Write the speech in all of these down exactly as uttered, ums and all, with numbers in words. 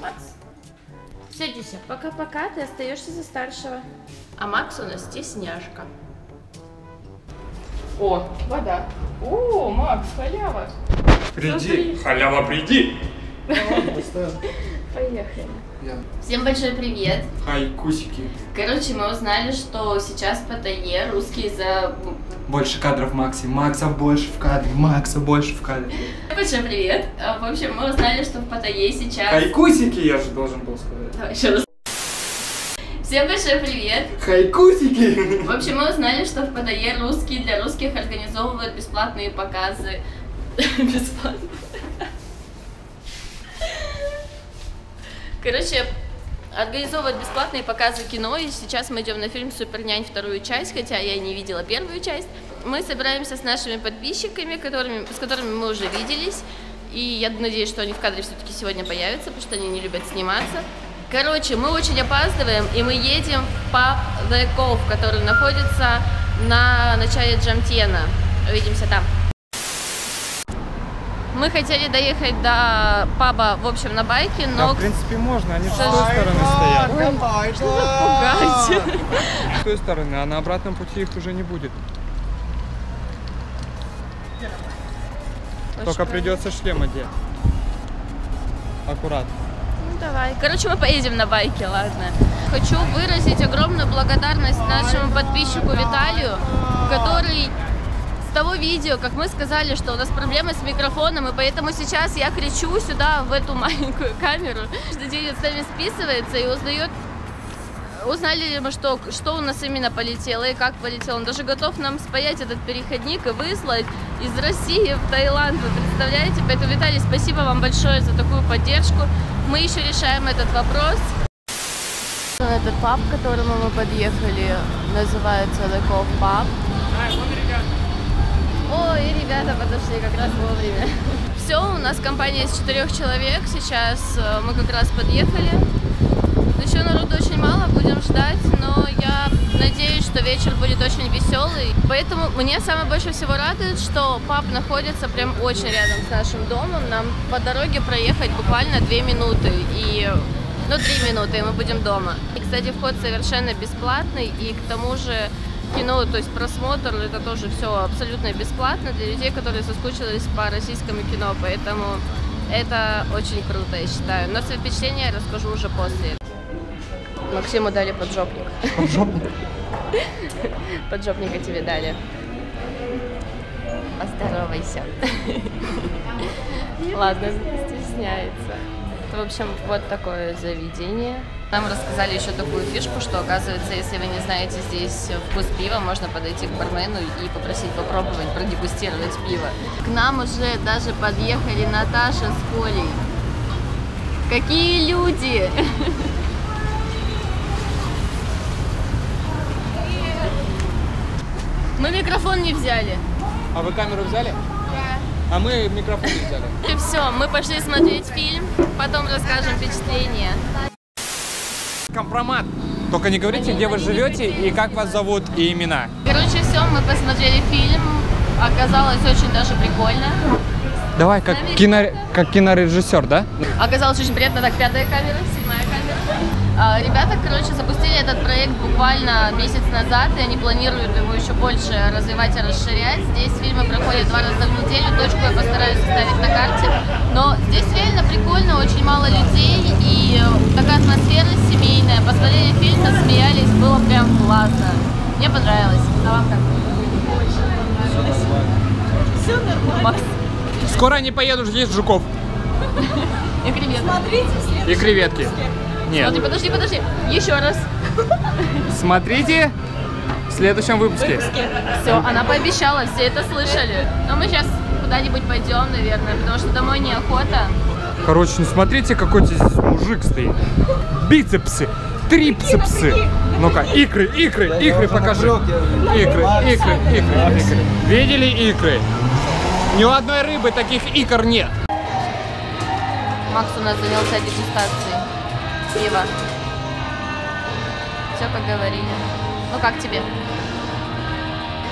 Макс. Все, Дюся, пока-пока, ты остаешься за старшего. А Макс у нас стесняшка. О, вода. О, Макс, халява. Приди, халява, приди. Поехали. Всем большой привет. Хай, кусики. Короче, мы узнали, что сейчас по Тайне русские за... Больше кадров Макси. Макса больше в кадре. Макса больше в кадре. Большой привет. В общем, мы узнали, что в Паттайе сейчас... Хайкусики, я же должен был сказать. Давай еще раз. Всем большой привет. Хайкусики. В общем, мы узнали, что в Паттайе русские для русских организовывают бесплатные показы. Бесплатно. Короче, организовывают бесплатные показы кино, и сейчас мы идем на фильм «Супернянь» вторую часть, хотя я не видела первую часть. Мы собираемся с нашими подписчиками, которыми, с которыми мы уже виделись, и я надеюсь, что они в кадре все-таки сегодня появятся, потому что они не любят сниматься. Короче, мы очень опаздываем, и мы едем в паб The Cove, который находится на начале Джомтьена. Увидимся там. Мы хотели доехать до паба, в общем, на байке, но... Да, в принципе, можно, они с той стороны стоят. Ой, что вы пугаете? С той стороны, а на обратном пути их уже не будет. Очень Только правильно. Придется шлем одеть. Аккуратно. Ну, давай. Короче, мы поедем на байке, ладно. Хочу выразить огромную благодарность нашему подписчику Виталию, который... С того видео, как мы сказали, что у нас проблемы с микрофоном, и поэтому сейчас я кричу сюда, в эту маленькую камеру, что девять с нами списывается и узнает, узнали мы, что, что у нас именно полетело и как полетело. Он даже готов нам спаять этот переходник и выслать из России в Таиланд, вы представляете? Поэтому, Виталий, спасибо вам большое за такую поддержку. Мы еще решаем этот вопрос. Этот паб, к которому мы подъехали, называется The Cove Pub. Ой, ребята подошли как раз вовремя. Все, у нас компания из четырех человек. Сейчас мы как раз подъехали. Еще народу очень мало, будем ждать. Но я надеюсь, что вечер будет очень веселый. Поэтому мне самое больше всего радует, что паб находится прям очень рядом с нашим домом. Нам по дороге проехать буквально две минуты. И... Ну, три минуты, и мы будем дома. И, кстати, вход совершенно бесплатный. И к тому же... кино, то есть просмотр, это тоже все абсолютно бесплатно для людей, которые соскучились по российскому кино, поэтому это очень круто, я считаю. Но свои впечатления я расскажу уже после. Максиму дали поджопник. Поджопник? Поджопника тебе дали. Поздоровайся. Ладно, стесняется. В общем, вот такое заведение. Нам рассказали еще такую фишку, что, оказывается, если вы не знаете здесь вкус пива, можно подойти к бармену и попросить попробовать, продегустировать пиво. К нам уже даже подъехали Наташа с Колей. Какие люди! Мы микрофон не взяли. А вы камеру взяли? Да. А мы микрофон не взяли. И все, мы пошли смотреть фильм, потом расскажем впечатления. Компромат. Только не говорите, где вы живете и как вас зовут, и имена. Короче, все, мы посмотрели фильм. Оказалось очень даже прикольно. Давай, как, кино... как кинорежиссер, да? Оказалось очень приятно. Так, пятая камера, седьмая камера. Ребята, короче, запустили этот проект буквально месяц назад, и они планируют его еще больше развивать и расширять. Здесь фильмы проходят два раза в неделю, точку я постараюсь оставить на карте. Но здесь реально прикольно, очень мало людей, и такая атмосфера семейная. Посмотрели фильм, насмеялись, было прям классно. Мне понравилось. А вам как? Очень понравилось. Все нормально. Макс. Скоро они поедут, есть жуков. И креветки. Смотрите, и креветки. Нет. Смотри, подожди, подожди. Еще раз. Смотрите в следующем выпуске. выпуске. Все, она пообещала, все это слышали. Но мы сейчас куда-нибудь пойдем, наверное, потому что домой неохота. Короче, ну смотрите, какой здесь мужик стоит. Бицепсы, трицепсы. Ну-ка, икры, икры, икры покажи. Икры, икры, икры, икры. Видели икры? Ни у одной рыбы таких икр нет. Макс у нас занялся дегустацией пива. Все поговорили. Ну как тебе?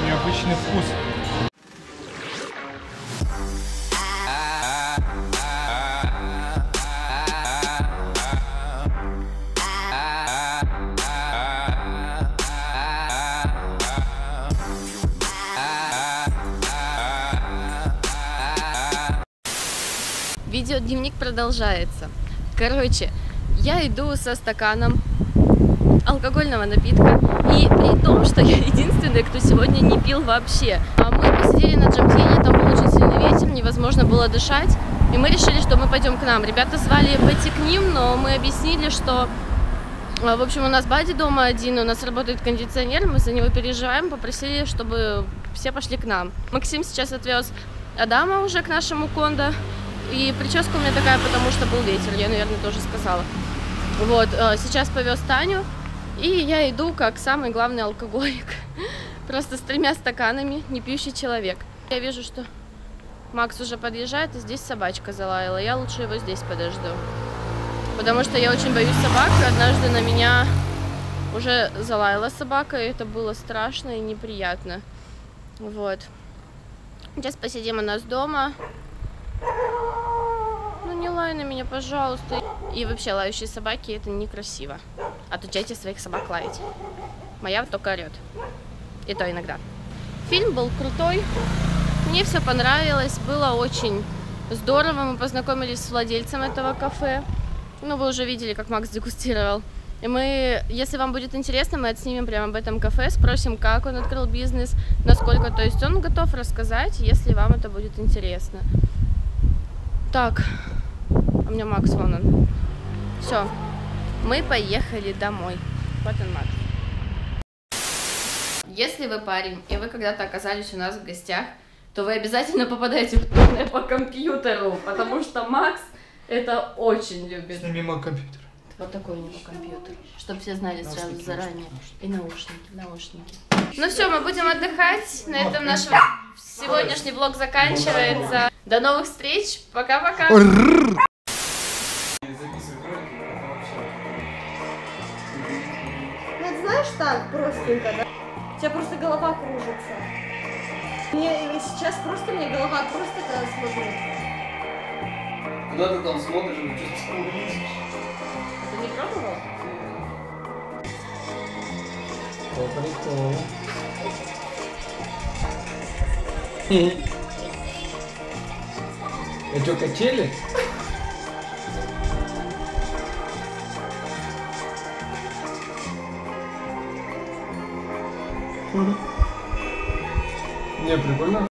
Необычный вкус. Видеодневник продолжается. Короче, я иду со стаканом алкогольного напитка, и при том, что я единственная, кто сегодня не пил вообще. А мы посидели на Джомтьене, там был очень сильный ветер, невозможно было дышать, и мы решили, что мы пойдем к нам. Ребята звали пойти к ним, но мы объяснили, что, в общем, у нас бади дома один, у нас работает кондиционер, мы за него переживаем, попросили, чтобы все пошли к нам. Максим сейчас отвез Адама уже к нашему кондо, и прическа у меня такая, потому что был ветер, я, наверное, тоже сказала. Вот, сейчас повез Таню. И я иду как самый главный алкоголик, просто с тремя стаканами, не пьющий человек. Я вижу, что Макс уже подъезжает, и здесь собачка залаяла. Я лучше его здесь подожду, потому что я очень боюсь собак. Однажды на меня уже залаяла собака, и это было страшно и неприятно. Вот. Сейчас посидим у нас дома. Ну не лай на меня, пожалуйста. И вообще, лающие собаки — это некрасиво. Отучайте своих собак лаять. Моя только орет. И то иногда. Фильм был крутой. Мне все понравилось. Было очень здорово. Мы познакомились с владельцем этого кафе. Ну, вы уже видели, как Макс дегустировал. И мы, если вам будет интересно, мы отснимем прямо об этом кафе. Спросим, как он открыл бизнес, насколько. То есть он готов рассказать, если вам это будет интересно. Так. У меня Макс, вон он. Все. Мы поехали домой. Вот он, Макс. Если вы парень, и вы когда-то оказались у нас в гостях, то вы обязательно попадаете в турне по компьютеру, потому что Макс это очень любит. Сними мой компьютер. Вот такой у него компьютер, чтобы все знали сразу заранее. И наушники, наушники. Ну все, мы будем отдыхать. На этом наш сегодняшний влог заканчивается. До новых встреч. Пока-пока. Так, простенько, да? У тебя просто голова кружится. Мне сейчас просто мне голова просто когда смотрит. Куда ты там смотришь, ну что-то увидишь? Ты не пробовал? По приколу. Это что, качели? Не, прикольно.